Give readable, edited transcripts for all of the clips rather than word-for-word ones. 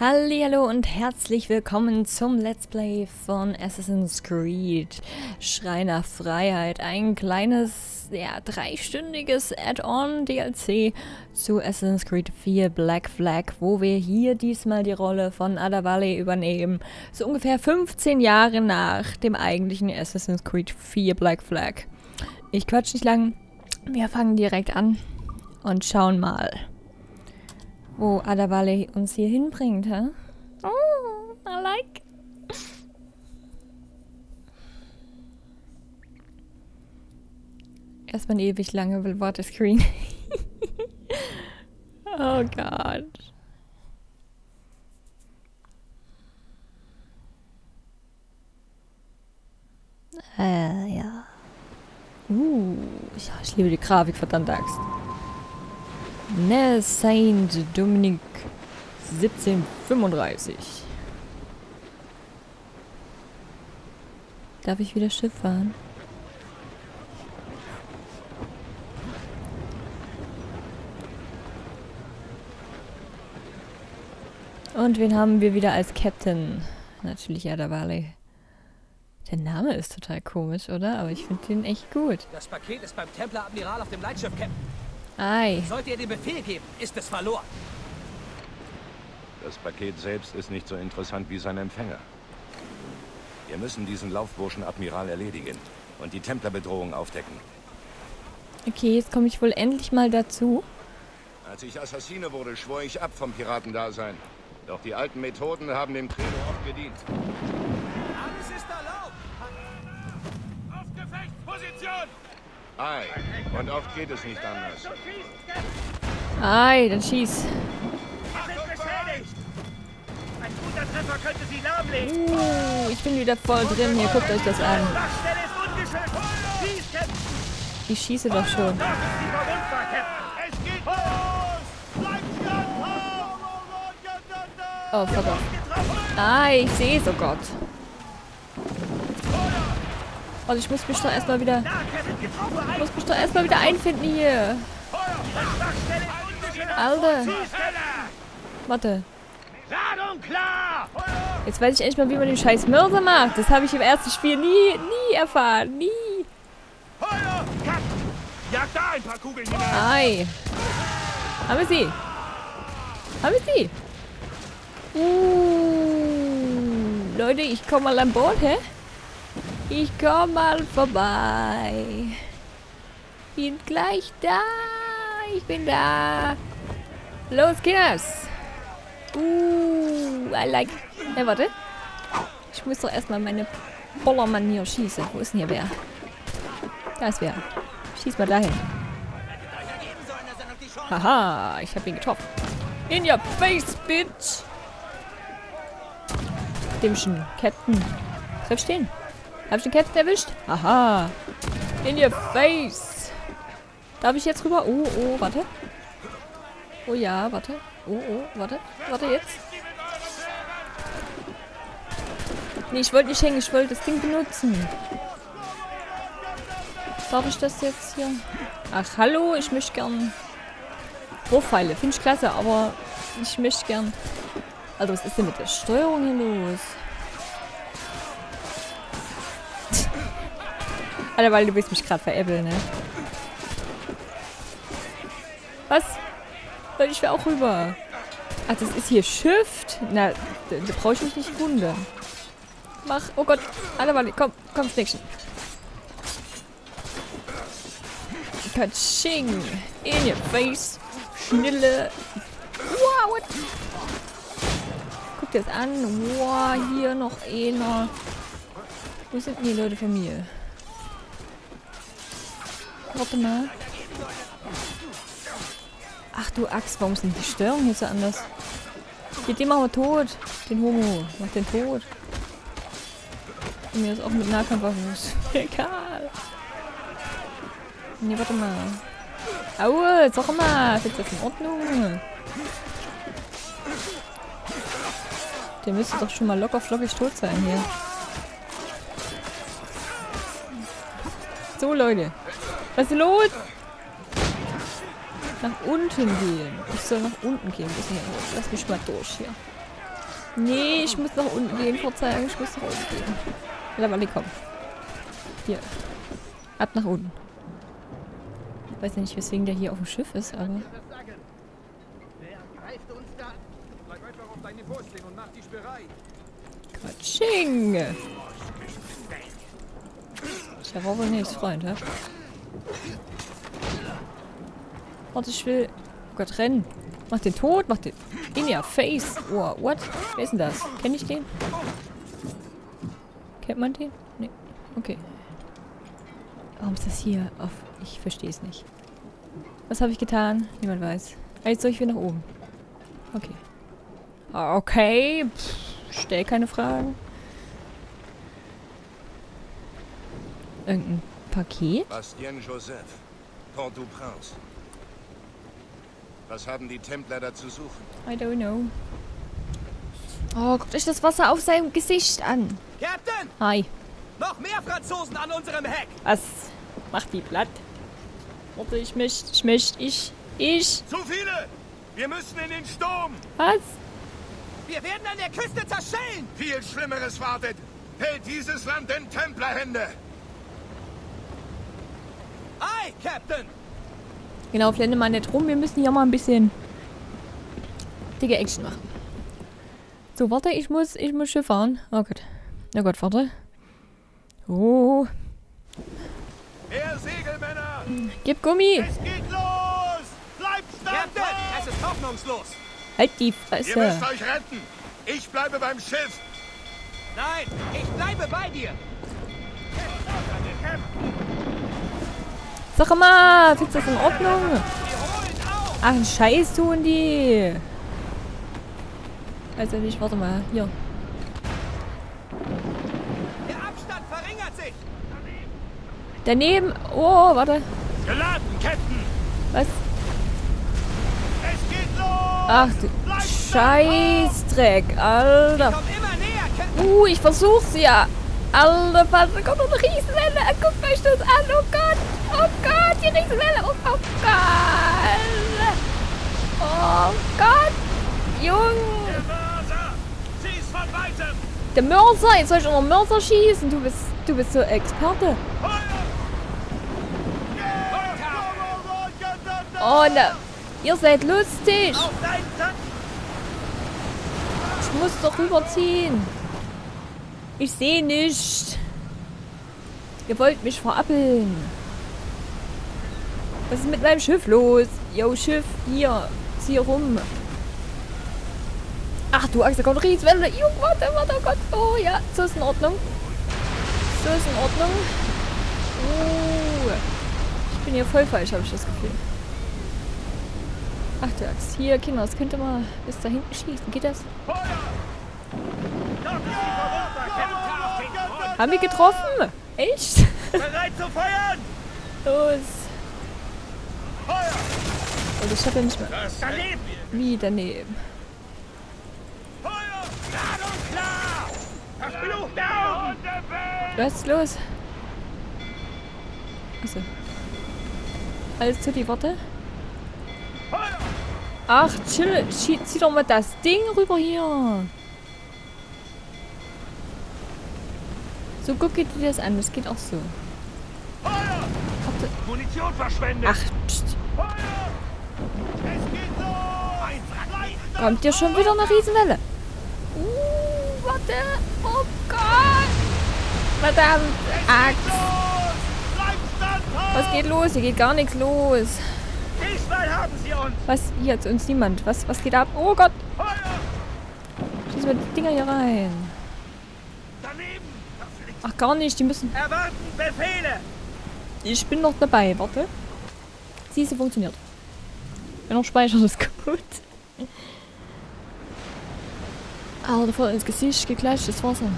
Hallihallo und herzlich willkommen zum Let's Play von Assassin's Creed Schrei nach Freiheit. Ein kleines, ja, 3-stündiges Add-on DLC zu Assassin's Creed 4 Black Flag, wo wir hier diesmal die Rolle von Adewale übernehmen. So ungefähr 15 Jahre nach dem eigentlichen Assassin's Creed 4 Black Flag. Ich quatsch nicht lang, wir fangen direkt an und schauen mal, wo Adewale uns hier hinbringt, hä? Oh, I like. Erstmal eine ewig lange Waterscreen. Oh Gott. Ja. Ich liebe die Grafik, verdammt Axt. Ne, Saint Dominique 1735. Darf ich wieder Schiff fahren? Und wen haben wir wieder als Captain? Natürlich Adewale. Der Name ist total komisch, oder? Aber ich finde den echt gut. Das Paket ist beim Templer-Admiral auf dem Leitschiff, Captain. Ei. Sollte er den Befehl geben, ist es verloren. Das Paket selbst ist nicht so interessant wie sein Empfänger. Wir müssen diesen Laufburschen Admiral erledigen und die Templerbedrohung aufdecken. Okay, jetzt komme ich wohl endlich mal dazu. Als ich Assassine wurde, schwor ich ab vom Piratendasein. Doch die alten Methoden haben dem Credo oft gedient. Alles ist erlaubt! Auf Gefechtsposition! Ei, und oft geht es nicht anders. Ei, dann schieß. Ein guter Treffer könnte sie lahmlegen. Ich bin wieder voll drin hier, guckt euch das an. Ich schieße doch schon. Oh, verdammt. Ei, ich sehe es, oh Gott. Also ich muss mich doch erstmal wieder. Ich muss mich doch erstmal wieder einfinden hier. Alter. Warte. Jetzt weiß ich endlich mal, wie man den scheiß Mörser macht. Das habe ich im ersten Spiel nie erfahren. Nie. Ei. Haben wir sie? Haben wir sie? Leute, ich komme mal an Bord, hä? Ich komm mal vorbei. Bin gleich da. Ich bin da. Los, Kinders. I like. Ja, warte. Ich muss doch erstmal meine Bollermann hier schießen. Wo ist denn hier wer? Da ist wer. Schieß mal dahin. Haha, ich hab ihn getroffen. In your face, bitch. Dimmchen, Captain. Treff stehen. Hab ich den Captain erwischt? Aha. In your face. Darf ich jetzt rüber? Oh, warte. Oh ja, warte. Oh, warte. Warte jetzt. Nee, ich wollte nicht hängen. Ich wollte das Ding benutzen. Darf ich das jetzt hier? Ach, hallo. Ich möchte gern Rohpfeile. Finde ich klasse, aber ich möchte gern... Also, was ist denn mit der Steuerung hier los? Alter, weil du willst mich gerade veräppeln, ne? Was? Soll ich auch rüber? Ach, das ist hier Shift? Na, da brauche ich mich nicht wundern. Mach, oh Gott. Alter, warte, komm, Schnickchen. Katsching. In your face. Schnelle. Wow, what? Guck dir das an. Wow, hier noch einer. Wo sind denn die Leute von mir? Warte mal. Ach du Axt, warum sind die Störungen hier so anders? Hier, den machen wir tot. Den Homo. Mach den tot. Und mir ist auch mit Nahkampfwaffen. Egal. Ne, warte mal. Aua, jetzt auch mal. Ist das in Ordnung? Der müsste doch schon mal locker flockig tot sein hier. So, Leute. Was ist los? Nach unten gehen. Ich soll nach unten gehen. Lass mich mal durch hier. Nee, ich muss nach unten gehen, Verzeihung, ich muss nach unten gehen. Adewale, komm. Hier. Ab nach unten. Ich weiß ja nicht, weswegen der hier auf dem Schiff ist, aber... Quatsching! Ich habe wohl nichts, Freund, hä? Warte, ich will... Oh Gott, rennen! Mach den tot, mach den... In your face! Oh, what? Wer ist denn das? Kenn ich den? Kennt man den? Nee. Okay. Warum ist das hier auf... Ich verstehe es nicht. Was habe ich getan? Niemand weiß. Jetzt soll ich wieder nach oben. Okay. Okay. Pff, stell keine Fragen. Irgendein Paket? Bastien Joseph, Port-au-Prince. Was haben die Templer da zu suchen? I don't know. Oh, guckt euch das Wasser auf seinem Gesicht an. Captain! Hi. Noch mehr Franzosen an unserem Heck! Was? Macht die platt. Warte, ich möchte. Zu viele! Wir müssen in den Sturm! Was? Wir werden an der Küste zerschellen! Viel Schlimmeres wartet! Hält dieses Land in Templerhände! Ei, Captain! Genau, blende mal nicht rum. Wir müssen hier mal ein bisschen dicke Action machen. So, warte, ich muss Schiff fahren. Oh Gott. Oh Gott, warte. Oh. Mehr Segelmänner! Gib Gummi! Es geht los! Bleibt standhaft! Ja, es ist hoffnungslos! Halt die Fresse! Ihr müsst euch retten! Ich bleibe beim Schiff! Nein, ich bleibe bei dir! Sag mal, findest du das in Ordnung? Ach, einen Scheiß tun die! Also nicht, warte mal, hier. Der Abstand verringert sich! Daneben! Oh, warte! Geladen, Captain! Was? Es geht los! Ach du Scheißdreck, Alter! Ich versuch's ja! Alter, was? Da kommt noch eine Riesenwelle! Guckt euch das an! Oh Gott! Oh Gott! Die Riesenwelle! Oh, oh Gott! Oh Gott! Junge! Der Mörser! Schieß von weitem! Der Mörser! Jetzt soll ich auch noch Mörser schießen! Du bist so Experte! Oh, na, ihr seid lustig! Ich muss doch rüberziehen! Ich sehe nicht. Ihr wollt mich verappeln. Was ist mit meinem Schiff los? Yo, Schiff, hier. Zieh rum. Ach du Angst, da kommt Riesenwelle. Jo, warte, warte, oh Gott. Oh ja, so ist in Ordnung. So ist in Ordnung. Oh. Ich bin hier voll falsch, habe ich das Gefühl. Ach du Angst. Hier, Kinder, das könnte mal bis da hinten schießen. Geht das? Feuer! Haben wir getroffen? Echt? Bereit zu feuern! Los! Feuer! Und ich hab ja nicht mehr. Daneben! Wie daneben? Feuer! Klar und klar! Das Blut down! Was ist los? Achso. Alles zu die Worte? Feuer! Ach, chill! Zieh doch mal das Ding rüber hier! So, guck dir das an, das geht auch so. Feuer! Munition verschwendet! Ach, pst. Feuer! Es geht los! Kommt ja schon wieder eine Riesenwelle. Warte! Oh Gott! Verdammt! Axt! Was geht los? Hier geht gar nichts los. Diesmal haben sie uns! Was? Hier zu uns niemand. Was geht ab? Oh Gott! Schieß mal die Dinger hier rein. Ach, gar nicht, die müssen... Erwarten Befehle! Ich bin noch dabei, warte. Siehst du, funktioniert. Wenn noch speichert, ist kaputt. Alter, voll ins Gesicht geklatscht, das Wasser.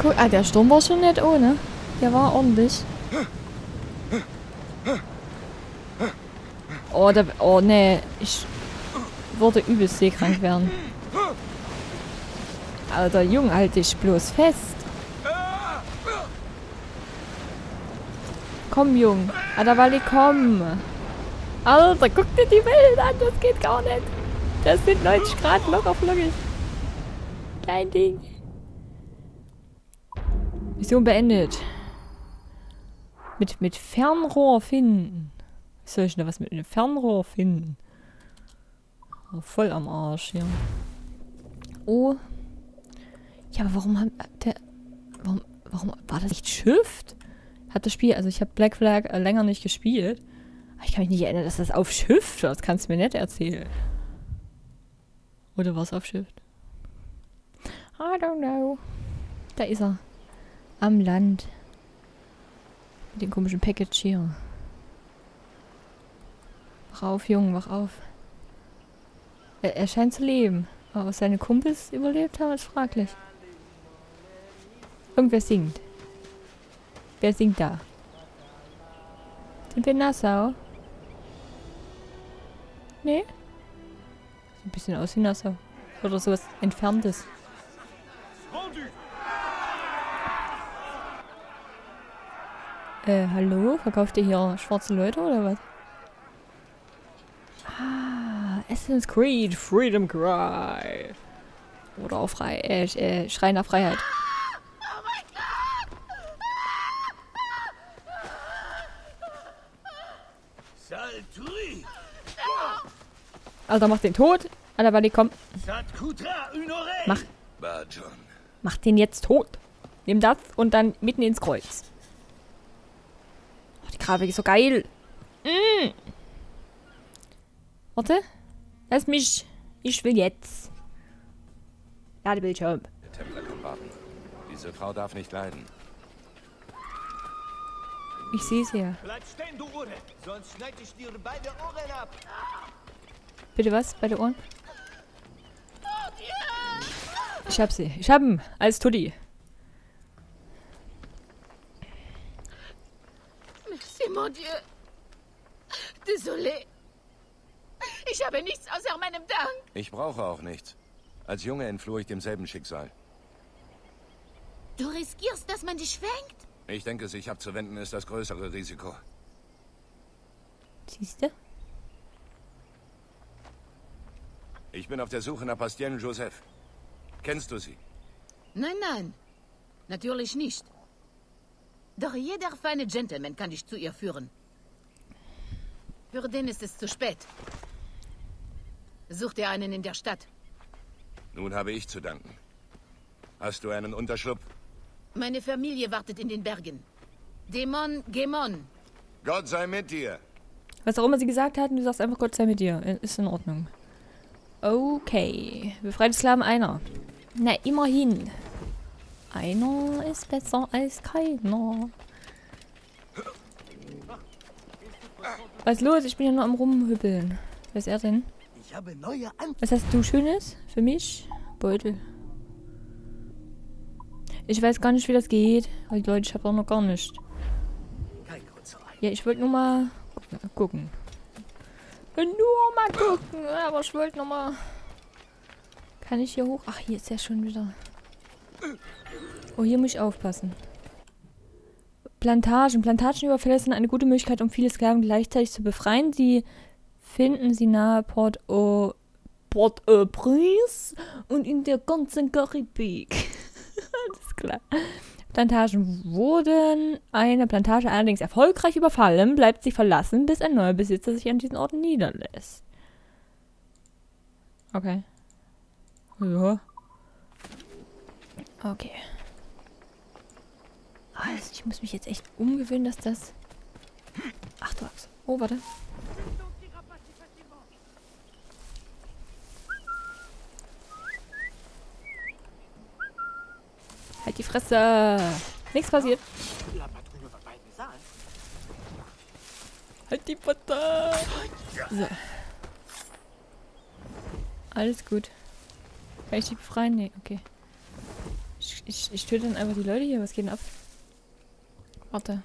Guck, ah, der Sturm war schon nicht ohne. Der war ordentlich. Oh, der... Oh, nee. Ich würde übelst seekrank werden. Alter, Jung, halt dich bloß fest. Komm, Jung. Adewale, komm. Alter, guck dir die Welt an. Das geht gar nicht. Das sind 90 Grad locker auf lockig. Klein Ding. Mission beendet. Mit Fernrohr finden. Was soll ich denn da was mit einem Fernrohr finden? Oh, voll am Arsch hier. Oh. Ja, aber warum haben der... Warum war das nicht Shift? Hat das Spiel... Also ich habe Black Flag länger nicht gespielt. Aber ich kann mich nicht erinnern, dass das auf Shift war. Das kannst du mir nicht erzählen. Oder war es auf Shift? I don't know. Da ist er. Am Land. Mit dem komischen Package hier. Wach auf, Junge, wach auf. Er scheint zu leben. Aber was seine Kumpels überlebt haben, ist fraglich. Irgendwer singt. Wer singt da? Sind wir in Nassau? Nee? Sieht ein bisschen aus wie Nassau. Oder sowas Entferntes. Hallo? Verkauft ihr hier schwarze Leute oder was? Assassin's Creed Freedom Cry. Oder auch Schrei nach Freiheit. Oh mein Gott! Salturi. Alter, mach den tot! Adewale, komm! Mach den jetzt tot! Nimm das und dann mitten ins Kreuz. Oh, die Grafik ist so geil! Mm. Warte! Lass mich! Ich will jetzt! Ladebildschirm. Der Templer kann warten. Diese Frau darf nicht leiden. Ich sehe es ja. Bleib stehen, du Ohren! Sonst schneide ich dir beide Ohren ab! Bitte was? Beide Ohren? Ich hab sie. Ich hab ihn! Als Tuddi! Merci, mon Dieu! Désolé! Ich habe nichts außer meinem Dank. Ich brauche auch nichts. Als Junge entfloh ich demselben Schicksal. Du riskierst, dass man dich schwenkt? Ich denke, sich abzuwenden ist das größere Risiko. Siehst du? Ich bin auf der Suche nach Bastien Joseph. Kennst du sie? Nein, nein. Natürlich nicht. Doch jeder feine Gentleman kann dich zu ihr führen. Für den ist es zu spät. Such dir einen in der Stadt. Nun habe ich zu danken. Hast du einen Unterschlupf? Meine Familie wartet in den Bergen. Dämon, Gemon. Gott sei mit dir. Was auch immer sie gesagt hatten, du sagst einfach Gott sei mit dir. Ist in Ordnung. Okay. Befreite Sklaven einer. Na, immerhin. Einer ist besser als keiner. Was ist los? Ich bin ja nur am Rumhüppeln. Wer ist er denn? Was hast du Schönes für mich? Beutel. Ich weiß gar nicht, wie das geht. Aber die Leute, ich habe auch noch gar nicht. Ja, ich wollte nur mal gucken. Aber ich wollte noch mal... Kann ich hier hoch? Ach, hier ist ja schon wieder... Oh, hier muss ich aufpassen. Plantagen. Plantagenüberfälle sind eine gute Möglichkeit, um viele Sklaven gleichzeitig zu befreien. Die... Finden Sie nahe Port-au-Prince und in der ganzen Karibik. Alles klar. Plantagen wurden eine Plantage allerdings erfolgreich überfallen, bleibt sie verlassen, bis ein neuer Besitzer sich an diesen Orten niederlässt. Okay. Ja. Okay. Also ich muss mich jetzt echt umgewöhnen, dass das... Ach du Axt. Oh, warte. Halt die Fresse! Nichts passiert! Halt die Butter! So. Alles gut. Kann ich die befreien? Nee, okay. Ich töte dann einfach die Leute hier. Was geht denn ab? Warte.